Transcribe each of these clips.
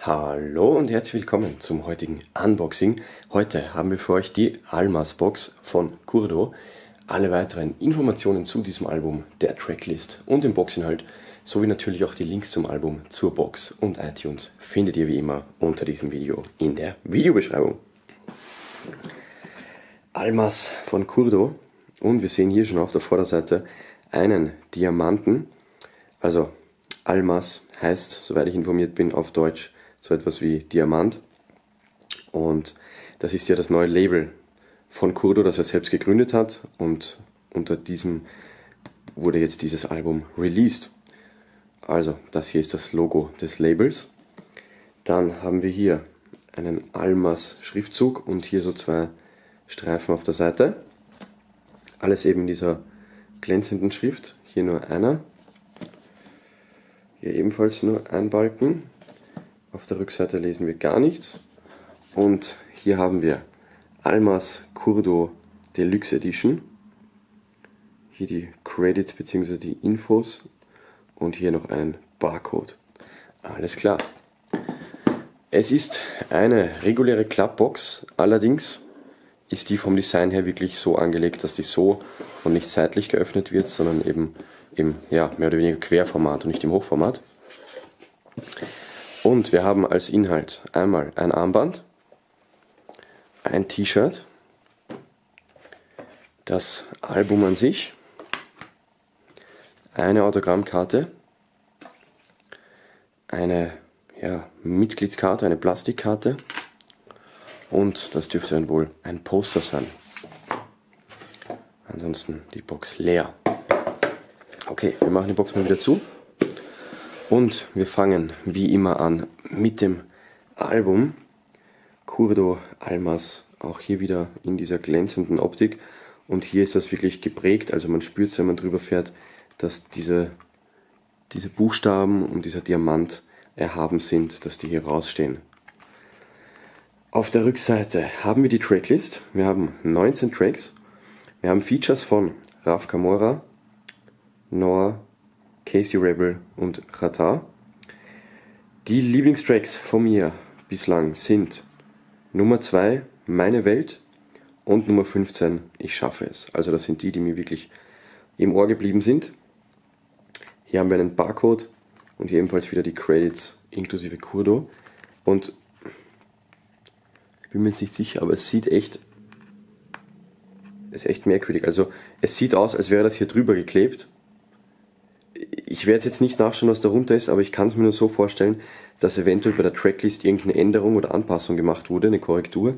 Hallo und herzlich willkommen zum heutigen Unboxing. Heute haben wir für euch die Almas Box von Kurdo. Alle weiteren Informationen zu diesem Album, der Tracklist und dem Boxinhalt, sowie natürlich auch die Links zum Album, zur Box und iTunes findet ihr wie immer unter diesem Video in der Videobeschreibung. Almas von Kurdo, und wir sehen hier schon auf der Vorderseite einen Diamanten. Also Almas heißt, soweit ich informiert bin, auf Deutsch so etwas wie Diamant, und das ist ja das neue Label von Kurdo, das er selbst gegründet hat, und unter diesem wurde jetzt dieses Album released. Also das hier ist das Logo des Labels. Dann haben wir hier einen Almas Schriftzug und hier so zwei Streifen auf der Seite. Alles eben in dieser glänzenden Schrift, hier nur einer, hier ebenfalls nur ein Balken. Auf der Rückseite lesen wir gar nichts. Und hier haben wir Almas Kurdo Deluxe Edition. Hier die Credits bzw. die Infos und hier noch einen Barcode. Alles klar. Es ist eine reguläre Klappbox, allerdings ist die vom Design her wirklich so angelegt, dass die so und nicht seitlich geöffnet wird, sondern eben im mehr oder weniger Querformat und nicht im Hochformat. Und wir haben als Inhalt einmal ein Armband, ein T-Shirt, das Album an sich, eine Autogrammkarte, eine Mitgliedskarte, eine Plastikkarte, und das dürfte dann wohl ein Poster sein. Ansonsten die Box leer. Okay, wir machen die Box mal wieder zu und wir fangen wie immer an mit dem Album Kurdo Almas, auch hier wieder in dieser glänzenden Optik, und hier ist das wirklich geprägt, also man spürt es, wenn man drüber fährt, dass diese Buchstaben und dieser Diamant erhaben sind, dass die hier rausstehen. Auf der Rückseite haben wir die Tracklist, wir haben 19 Tracks, wir haben Features von RAF Camora, Noah, KC Rebell und Xatar. Die Lieblingstracks von mir bislang sind Nummer 2, Meine Welt, und Nummer 15, Ich schaffe es. Also das sind die, die mir wirklich im Ohr geblieben sind. Hier haben wir einen Barcode und hier ebenfalls wieder die Credits inklusive Kurdo. Und ich bin mir jetzt nicht sicher, aber es sieht echt, ist echt merkwürdig. Also es sieht aus, als wäre das hier drüber geklebt. Ich werde jetzt nicht nachschauen, was darunter ist, aber ich kann es mir nur so vorstellen, dass eventuell bei der Tracklist irgendeine Änderung oder Anpassung gemacht wurde, eine Korrektur.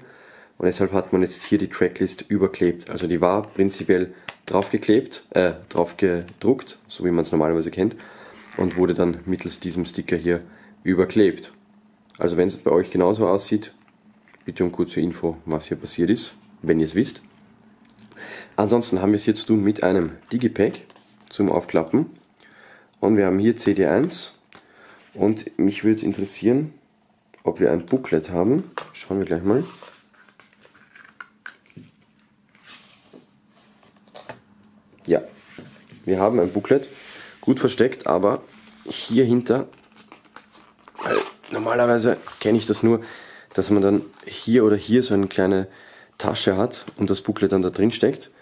Und deshalb hat man jetzt hier die Tracklist überklebt. Also die war prinzipiell drauf gedruckt, so wie man es normalerweise kennt, und wurde dann mittels diesem Sticker hier überklebt. Also wenn es bei euch genauso aussieht, bitte um kurze Info, was hier passiert ist, wenn ihr es wisst. Ansonsten haben wir es hier zu tun mit einem Digipack zum Aufklappen. Und wir haben hier CD1, und mich würde es interessieren, ob wir ein Booklet haben. Schauen wir gleich mal. Ja, wir haben ein Booklet, gut versteckt, aber hier hinter, weil normalerweise kenne ich das nur, dass man dann hier oder hier so eine kleine Tasche hat und das Booklet dann da drin steckt.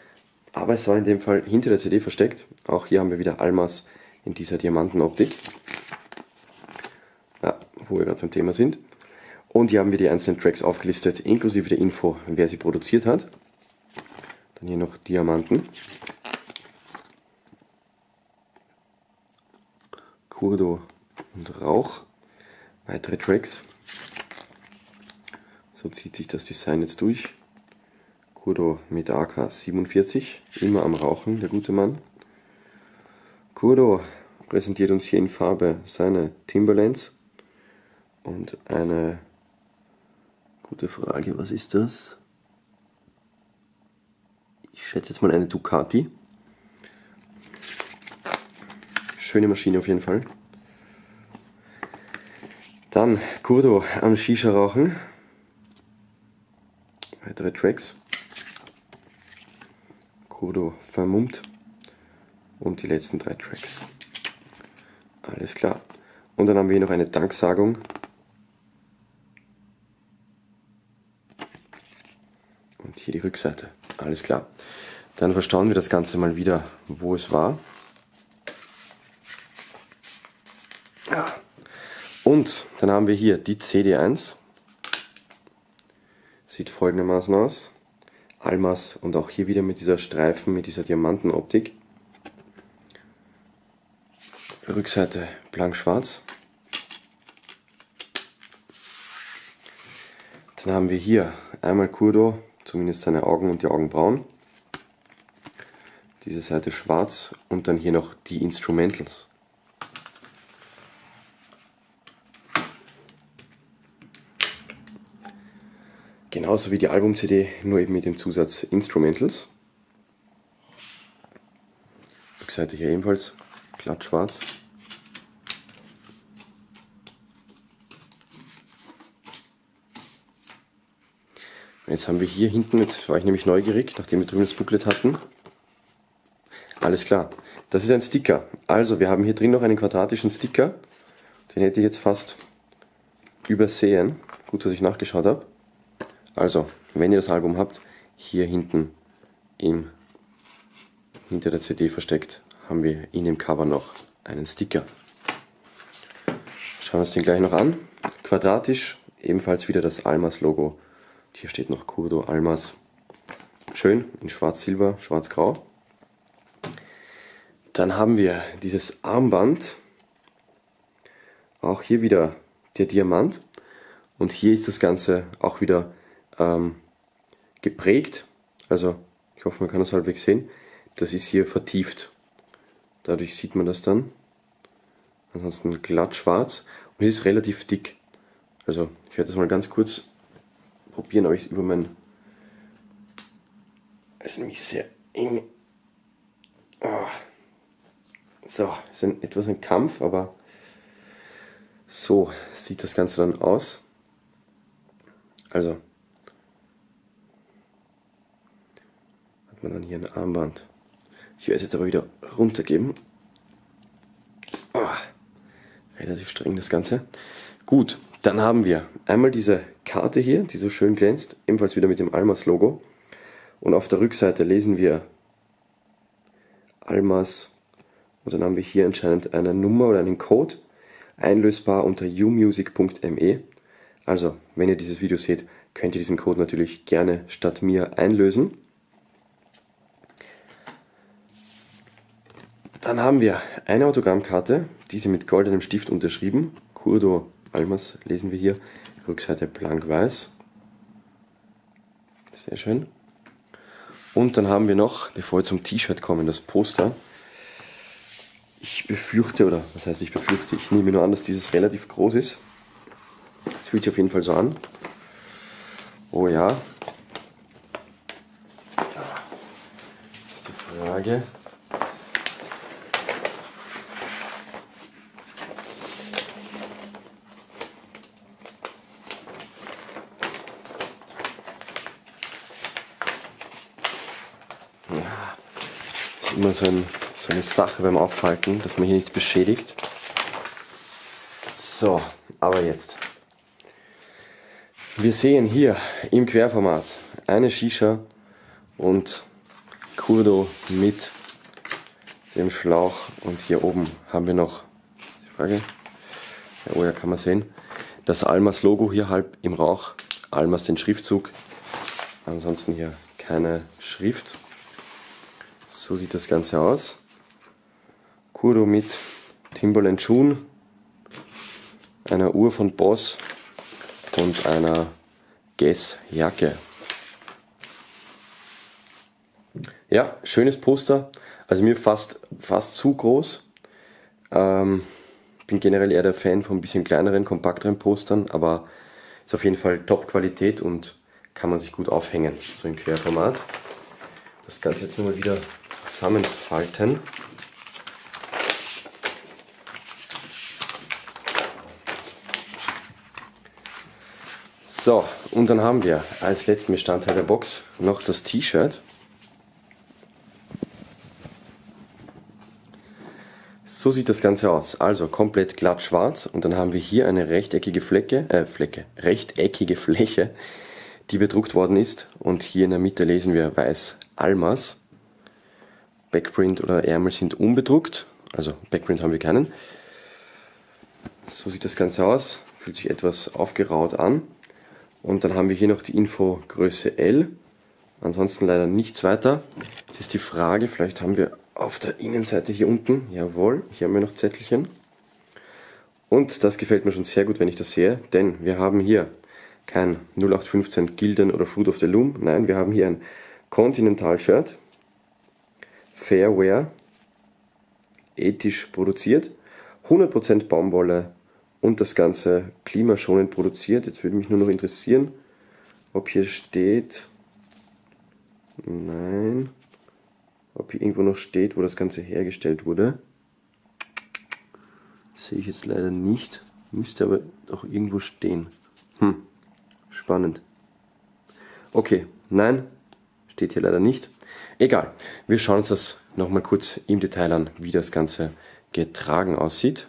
Aber es war in dem Fall hinter der CD versteckt. Auch hier haben wir wieder Almas in dieser Diamantenoptik, wo wir gerade beim Thema sind. Und hier haben wir die einzelnen Tracks aufgelistet, inklusive der Info, wer sie produziert hat. Dann hier noch Diamanten. Kurdo und Rauch. Weitere Tracks. So zieht sich das Design jetzt durch. Kurdo mit AK 47, immer am Rauchen, der gute Mann. Kurdo präsentiert uns hier in Farbe seine Timberlands und eine gute Frage, was ist das? Ich schätze jetzt mal eine Ducati. Schöne Maschine auf jeden Fall. Dann Kurdo am Shisha rauchen. Weitere Tracks. Kurdo vermummt. Und die letzten 3 Tracks. Alles klar. Und dann haben wir hier noch eine Danksagung hier die Rückseite. Alles klar. Dann verstauen wir das Ganze mal wieder, wo es war. Ja. Und dann haben wir hier die CD1. Sieht folgendermaßen aus. Almas und auch hier wieder mit dieser Streifen, mit dieser Diamantenoptik. Rückseite blank schwarz. Dann haben wir hier einmal Kurdo, zumindest seine Augen und die Augenbrauen. Diese Seite schwarz und dann hier noch die Instrumentals. Genauso wie die Album-CD, nur eben mit dem Zusatz Instrumentals. Rückseite hier ebenfalls glatt schwarz. Und jetzt haben wir hier hinten, jetzt war ich nämlich neugierig, nachdem wir drüben das Booklet hatten. Alles klar, das ist ein Sticker. Also wir haben hier drin noch einen quadratischen Sticker. Den hätte ich jetzt fast übersehen. Gut, dass ich nachgeschaut habe. Also, wenn ihr das Album habt, hier hinten hinter der CD versteckt, haben wir in dem Cover noch einen Sticker. Schauen wir uns den gleich noch an. Quadratisch, ebenfalls wieder das Almas-Logo. Hier steht noch Kurdo Almas. Schön, in schwarz-silber, schwarz-grau. Dann haben wir dieses Armband. Auch hier wieder der Diamant. Und hier ist das Ganze auch wieder geprägt, also ich hoffe man kann das halbwegs sehen, das ist hier vertieft, dadurch sieht man das dann, ansonsten glatt schwarz und es ist relativ dick, also ich werde das mal ganz kurz probieren, ob ich es über mein, es ist nämlich sehr eng, oh. So, es ist etwas ein Kampf, aber so sieht das Ganze dann aus, also man dann hier ein Armband. Ich werde es jetzt aber wieder runtergeben. Oh, relativ streng das Ganze. Gut, dann haben wir einmal diese Karte hier, die so schön glänzt, ebenfalls wieder mit dem Almas-Logo. Und auf der Rückseite lesen wir Almas. Und dann haben wir hier anscheinend eine Nummer oder einen Code, einlösbar unter youmusic.me. Also, wenn ihr dieses Video seht, könnt ihr diesen Code natürlich gerne statt mir einlösen. Dann haben wir eine Autogrammkarte, diese mit goldenem Stift unterschrieben. Kurdo Almas lesen wir hier, Rückseite blank-weiß. Sehr schön. Und dann haben wir noch, bevor wir zum T-Shirt kommen, das Poster. Ich befürchte, oder was heißt ich befürchte, ich nehme nur an, dass dieses relativ groß ist. Das fühlt sich auf jeden Fall so an. Oh ja. Das ist die Frage. Immer so eine Sache beim Auffalten, dass man hier nichts beschädigt. So, aber jetzt. Wir sehen hier im Querformat eine Shisha und Kurdo mit dem Schlauch. Und hier oben haben wir noch, die Frage, ja, oh ja, kann man sehen, das Almas-Logo hier halb im Rauch. Almas den Schriftzug, ansonsten hier keine Schrift. So sieht das Ganze aus. Kurdo mit Timberland-Schuhen, einer Uhr von BOSS und einer Guess-Jacke. Ja, schönes Poster. Also mir fast zu groß. Bin generell eher der Fan von ein bisschen kleineren, kompakteren Postern, aber ist auf jeden Fall Top-Qualität und kann man sich gut aufhängen, so im Querformat. Das Ganze jetzt nochmal wieder zusammenfalten. So, und dann haben wir als letzten Bestandteil der Box noch das T-Shirt. So sieht das Ganze aus. Also komplett glatt schwarz und dann haben wir hier eine rechteckige Fläche, die bedruckt worden ist. Und hier in der Mitte lesen wir Weiß Almas. Backprint oder Ärmel sind unbedruckt, also Backprint haben wir keinen. So sieht das Ganze aus, fühlt sich etwas aufgeraut an. Und dann haben wir hier noch die Info Größe L. Ansonsten leider nichts weiter. Jetzt ist die Frage, vielleicht haben wir auf der Innenseite hier unten, jawohl, hier haben wir noch Zettelchen. Und das gefällt mir schon sehr gut, wenn ich das sehe, denn wir haben hier kein 0815 Gildan oder Fruit of the Loom. Nein, wir haben hier ein Continental-Shirt, Fairwear, ethisch produziert, 100% Baumwolle und das Ganze klimaschonend produziert. Jetzt würde mich nur noch interessieren, ob hier steht, nein, ob hier irgendwo noch steht, wo das Ganze hergestellt wurde. Sehe ich jetzt leider nicht, müsste aber auch irgendwo stehen. Spannend. Okay, nein, steht hier leider nicht. Egal, wir schauen uns das nochmal kurz im Detail an, wie das Ganze getragen aussieht.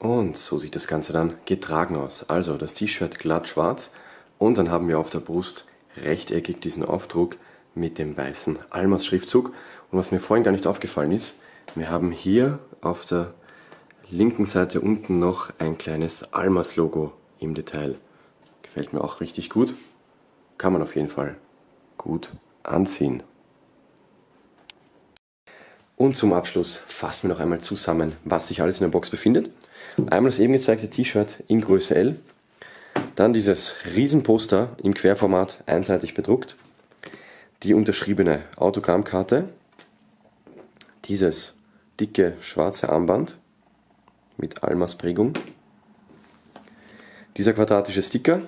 Und so sieht das Ganze dann getragen aus. Also das T-Shirt glatt schwarz und dann haben wir auf der Brust rechteckig diesen Aufdruck mit dem weißen Almas-Schriftzug. Und was mir vorhin gar nicht aufgefallen ist, wir haben hier auf der linken Seite unten noch ein kleines Almas-Logo im Detail. Gefällt mir auch richtig gut. Kann man auf jeden Fall gut anziehen. Und zum Abschluss fassen wir noch einmal zusammen, was sich alles in der Box befindet. Einmal das eben gezeigte T-Shirt in Größe L. Dann dieses Riesenposter im Querformat einseitig bedruckt. Die unterschriebene Autogrammkarte. Dieses dicke schwarze Armband mit Almas Prägung, dieser quadratische Sticker,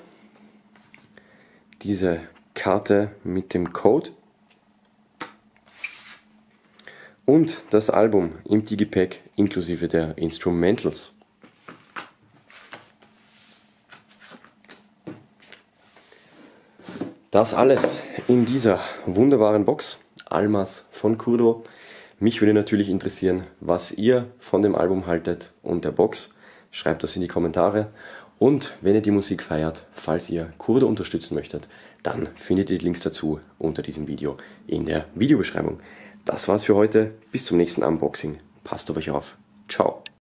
diese Karte mit dem Code und das Album im Digipack inklusive der Instrumentals. Das alles in dieser wunderbaren Box, Almas von Kurdo. Mich würde natürlich interessieren, was ihr von dem Album haltet und der Box. Schreibt das in die Kommentare. Und wenn ihr die Musik feiert, falls ihr Kurdo unterstützen möchtet, dann findet ihr die Links dazu unter diesem Video in der Videobeschreibung. Das war's für heute. Bis zum nächsten Unboxing. Passt auf euch auf. Ciao.